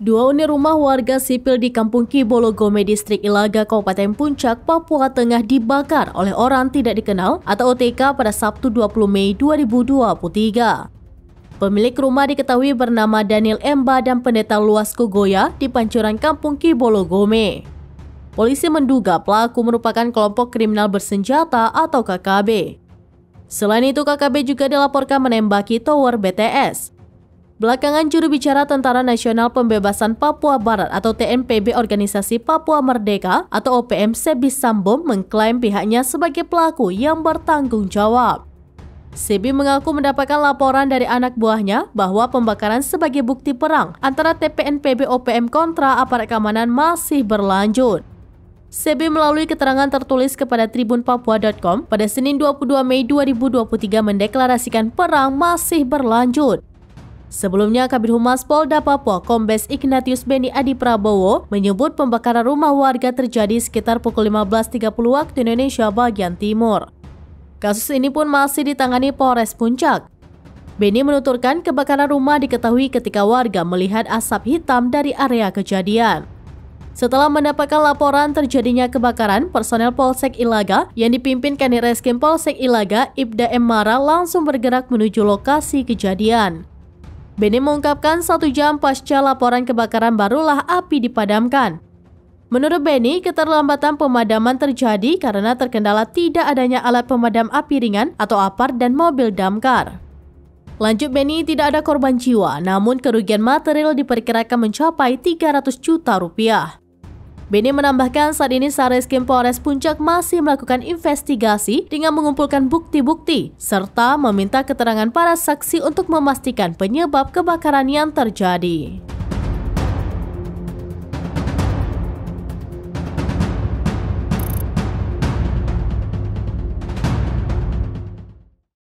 Dua unit rumah warga sipil di Kampung Kibologome, Distrik Ilaga, Kabupaten Puncak, Papua Tengah dibakar oleh orang tidak dikenal atau OTK pada Sabtu 20 Mei 2023. Pemilik rumah diketahui bernama Daniel Emba dan pendeta Luas Kogoya di pancuran Kampung Kibologome. Polisi menduga pelaku merupakan kelompok kriminal bersenjata atau KKB. Selain itu, KKB juga dilaporkan menembaki tower BTS. Belakangan, juru bicara Tentara Nasional Pembebasan Papua Barat atau TNPB Organisasi Papua Merdeka atau OPM Sebby Sambom mengklaim pihaknya sebagai pelaku yang bertanggung jawab. Sebby mengaku mendapatkan laporan dari anak buahnya bahwa pembakaran sebagai bukti perang antara TPNPB OPM kontra aparat keamanan masih berlanjut. Sebby melalui keterangan tertulis kepada Tribun Papua.com pada Senin 22 Mei 2023 mendeklarasikan perang masih berlanjut. Sebelumnya, Kabid Humas Polda Papua, Kombes Ignatius Benny Adi Prabowo menyebut pembakaran rumah warga terjadi sekitar pukul 15.30 waktu Indonesia bagian timur. Kasus ini pun masih ditangani Polres Puncak. Benny menuturkan kebakaran rumah diketahui ketika warga melihat asap hitam dari area kejadian. Setelah mendapatkan laporan terjadinya kebakaran, personel Polsek Ilaga yang dipimpin Kanit Reskrim Polsek Ilaga, Ibda M. Mara, langsung bergerak menuju lokasi kejadian. Benny mengungkapkan 1 jam pasca laporan kebakaran barulah api dipadamkan. Menurut Benny, keterlambatan pemadaman terjadi karena terkendala tidak adanya alat pemadam api ringan atau APAR dan mobil damkar. Lanjut Benny, tidak ada korban jiwa, namun kerugian material diperkirakan mencapai 300 juta rupiah. Benny menambahkan saat ini Sat Reskrim Polres Puncak masih melakukan investigasi dengan mengumpulkan bukti-bukti serta meminta keterangan para saksi untuk memastikan penyebab kebakaran yang terjadi.